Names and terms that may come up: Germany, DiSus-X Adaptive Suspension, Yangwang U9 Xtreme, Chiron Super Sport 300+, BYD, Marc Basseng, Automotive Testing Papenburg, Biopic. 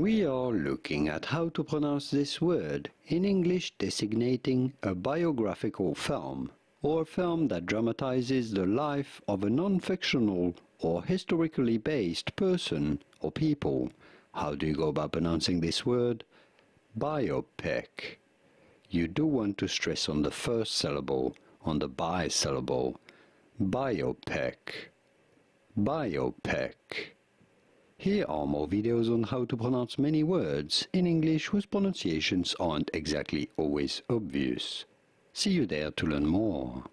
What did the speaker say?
We are looking at how to pronounce this word, in English designating a biographical film, or a film that dramatizes the life of a non-fictional or historically based person or people. How do you go about pronouncing this word? Biopic. You do want to stress on the first syllable, on the bi syllable. Biopic. Biopic. Here are more videos on how to pronounce many words in English whose pronunciations aren't exactly always obvious. See you there to learn more.